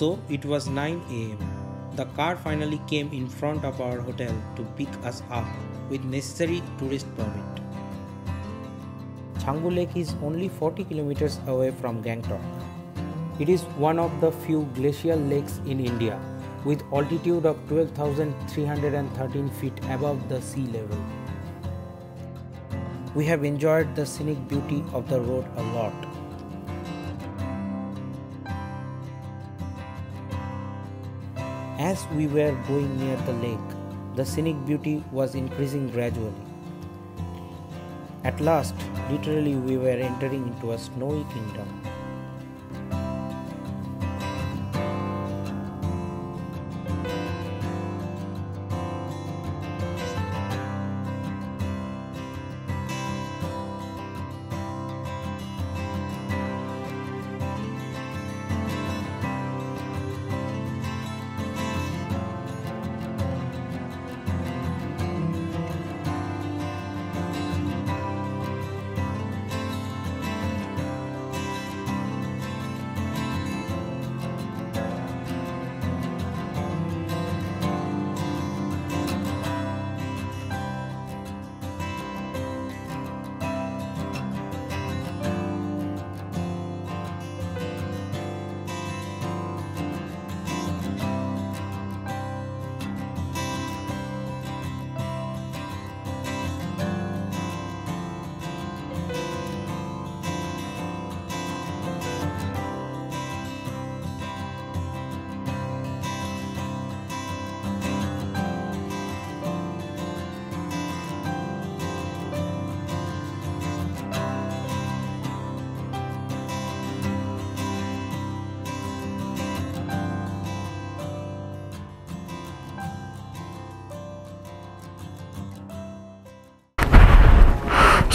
So it was 9 a.m. The car finally came in front of our hotel to pick us up with necessary tourist permit. Tsomgo Lake is only 40 kilometers away from Gangtok. It is one of the few glacial lakes in India with altitude of 12,313 feet above the sea level. We have enjoyed the scenic beauty of the road a lot. As we were going near the lake, the scenic beauty was increasing gradually. At last, literally, we were entering into a snowy kingdom.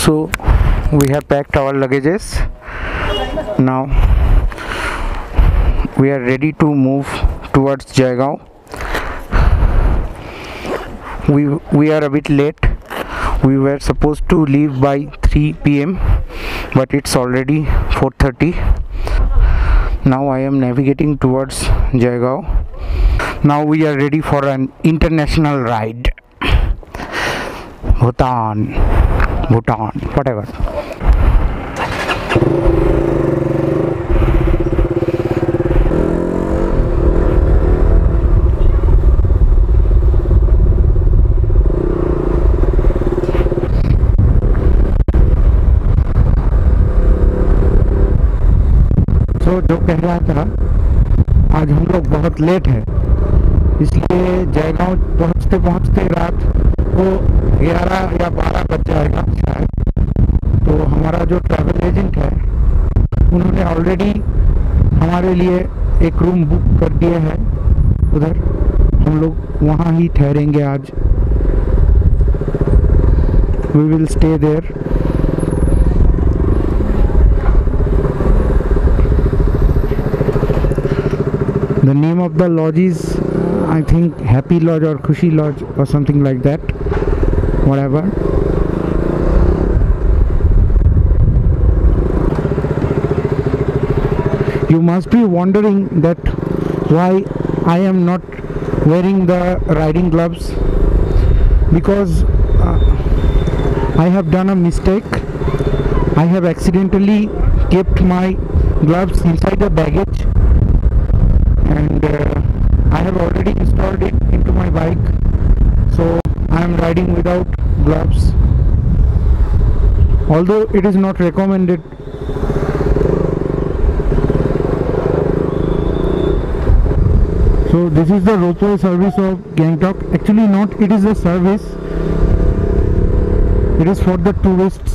So we have packed our luggages. Now we are ready to move towards Jaigaon. We are a bit late. We were supposed to leave by 3 p.m. but it's already 4:30. Now I am navigating towards Jaigaon. Now we are ready for an international ride. Bhutan, whatever. So जो कह रहा था, आज हम लोग बहुत late हैं, इसलिए जयगांव पहुँचते रात को 11 या 12 बज जाएगा शायद। तो हमारा जो ट्रैवल एजेंट है उन्होंने ऑलरेडी हमारे लिए एक रूम बुक कर दिया है, उधर हम लोग वहाँ ही ठहरेंगे आज। We will stay there. The name of the lodge is I think Happy Lodge or Khushi Lodge or something like that, whatever. You must be wondering that why I am not wearing the riding gloves, because I have done a mistake. I have accidentally kept my gloves inside the baggage and I have already installed it into my bike, so I am riding without gloves, although it is not recommended. So this is the ropeway service of Gangtok. Actually not, it is a service. It is for the tourists.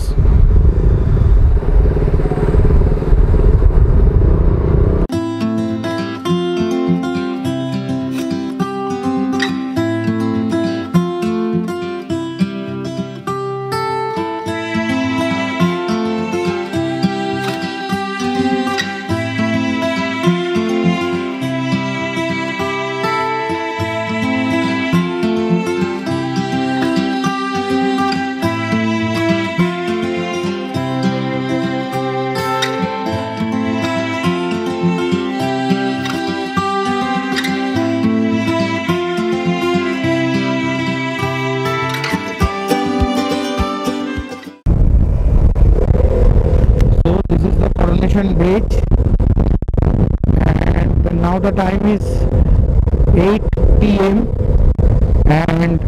Ocean Beach, and now the time is 8 p.m. and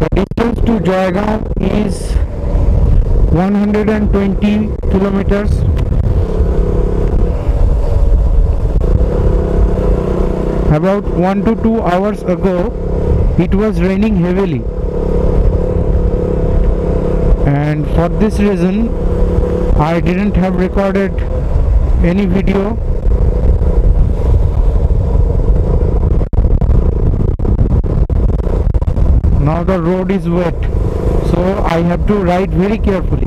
the distance to Jaigaon is 120 kilometers. About 1 to 2 hours ago, it was raining heavily, and for this reason I didn't have recorded any video. Now the road is wet, so I have to ride very carefully.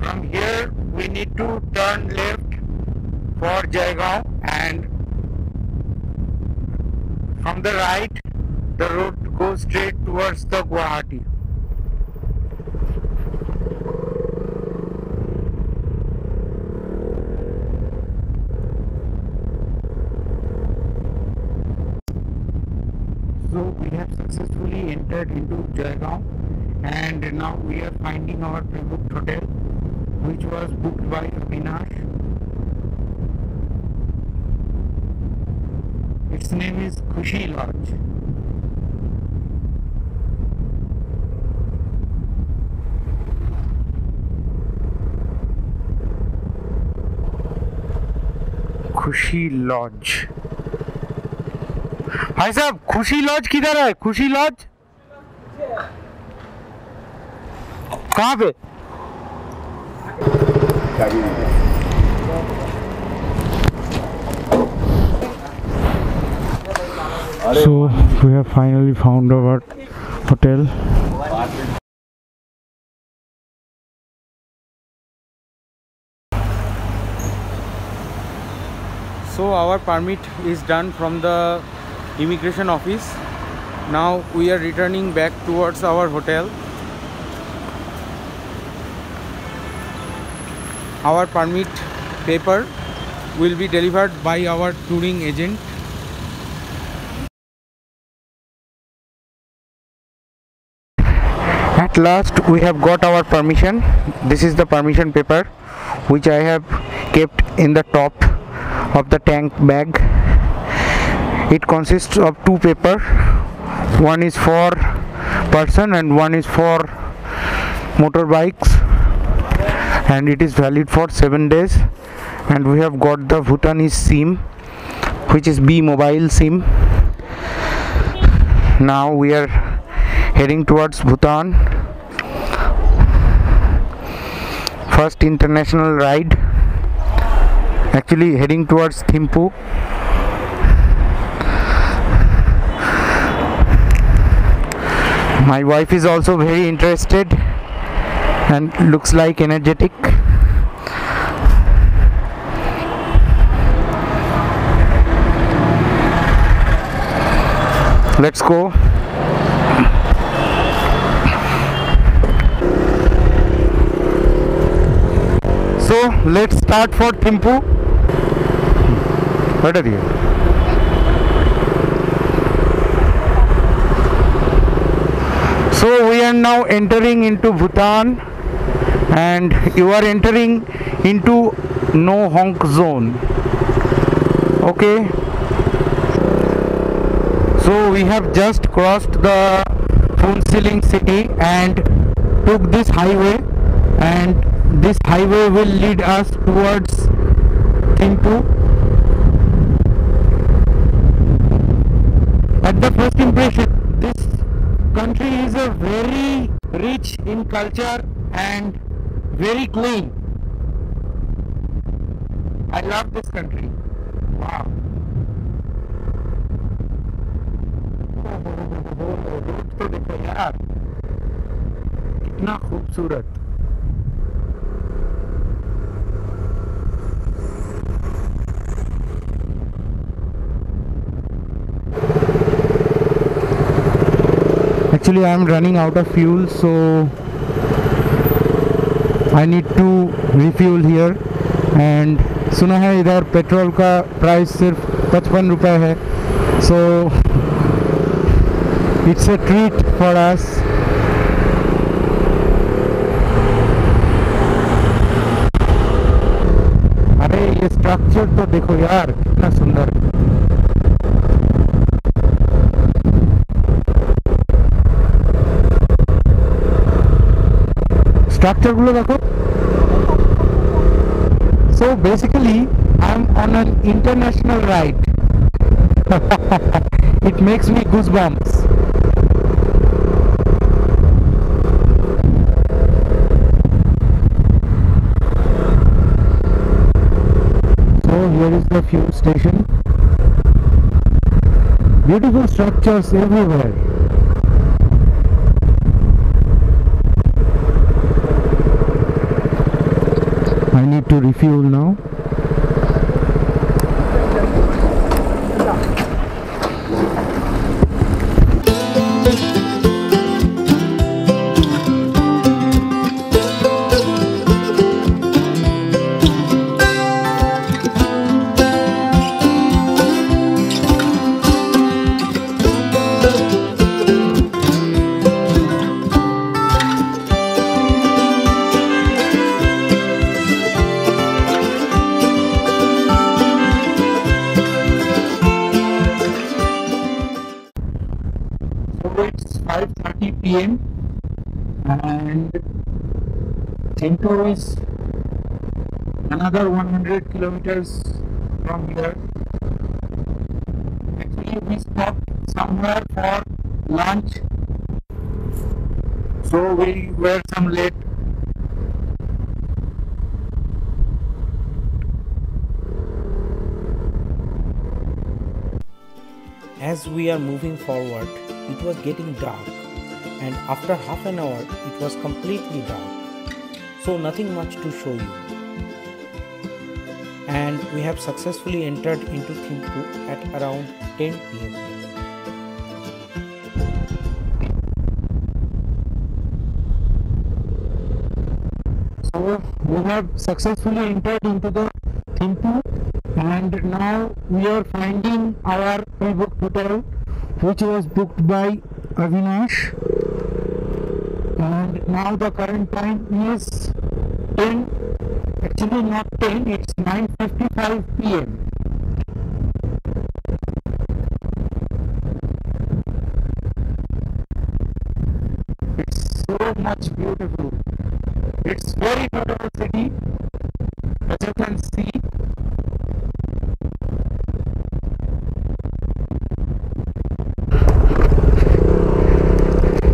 From here we need to turn left for Jaigaon, and from the right the road goes straight towards the Guwahati. So we have successfully entered into Jaigaon, and now we are finding our pre-booked hotel, which was booked by Avinash. Its name is Khushi Lodge. Khushi Lodge. Bhai sahab, Khushi Lodge किधर है? Khushi Lodge कहाँ पे? So we have finally found our hotel. So our permit is done from the immigration office. Now we are returning back towards our hotel. Our permit paper will be delivered by our touring agent. At last we have got our permission. This is the permission paper which I have kept in the top of the tank bag. It consists of two paper, one is for person and one is for motorbikes, and it is valid for 7 days. And we have got the Bhutanese SIM, which is B-mobile SIM. Now we are heading towards Bhutan, first international ride. Actually heading towards Thimphu. My wife is also very interested and looks like energetic. Let's go. So let's start for Thimphu. What are you? So we are now entering into Bhutan, and you are entering into no honk zone. Okay. So we have just crossed the Phuentsholing city and took this highway, and this highway will lead us towards Thimphu. At the first impression, this country is a very rich in culture and very clean. I love this country. Wow. कितना खूबसूरत. Actually I am running out of fuel, so I need to refuel here. And सुना है इधर petrol का price सिर्फ 55 रुपये है, so it's a treat for us. ये स्ट्रक्चर तो देखो यार कितना सुंदर। स्ट्रक्चर गुलो देखो। So basically I'm on an international ride. It makes me goosebumps. So here is the fuel station. Beautiful structures everywhere. I need to refuel now. And Thimphu is another 100 kilometers from here. Actually we stopped somewhere for lunch, so we were some late. As we are moving forward, it was getting dark, and after half an hour it was completely dark, so nothing much to show you. And we have successfully entered into Thimphu at around 10 p.m. So we have successfully entered into the Thimphu, and now we are finding our pre-booked hotel, which was booked by Avinash. And now the current time is 10, actually not 10, it's 9:55 p.m. It's so much beautiful. It's very beautiful city, as you can see.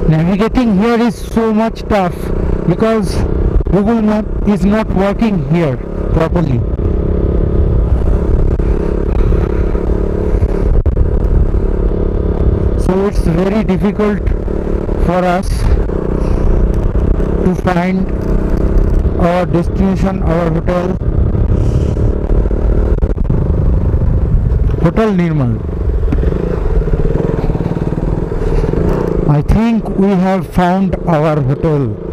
Navigating here is so much tough because Google Map is not working here properly. So it's very difficult for us to find our destination, our hotel. Hotel Nirmal. I think we have found our hotel.